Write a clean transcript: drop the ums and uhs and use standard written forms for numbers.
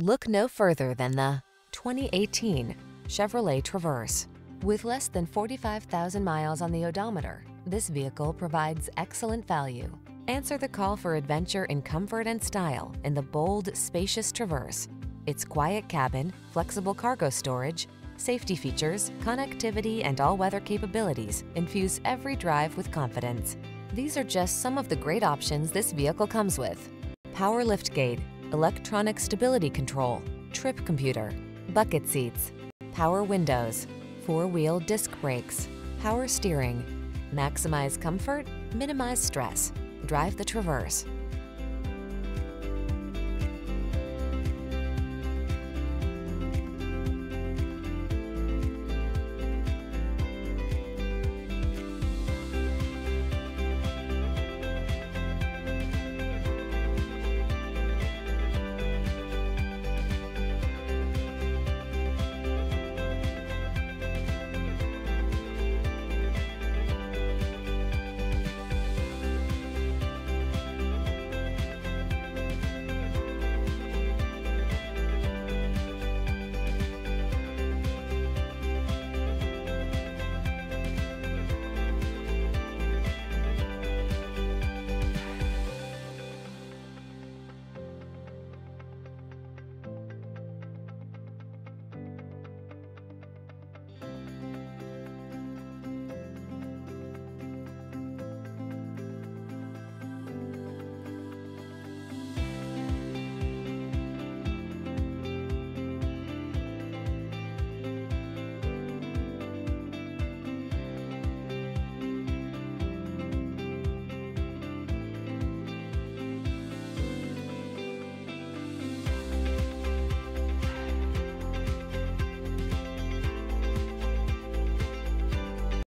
Look no further than the 2018 Chevrolet Traverse. With less than 45,000 miles on the odometer, this vehicle provides excellent value. Answer the call for adventure in comfort and style in the bold, spacious Traverse. Its quiet cabin, flexible cargo storage, safety features, connectivity, and all-weather capabilities infuse every drive with confidence. These are just some of the great options this vehicle comes with: power liftgate, electronic stability control, trip computer, bucket seats, power windows, four-wheel disc brakes, power steering. Maximize comfort, minimize stress. Drive the Traverse.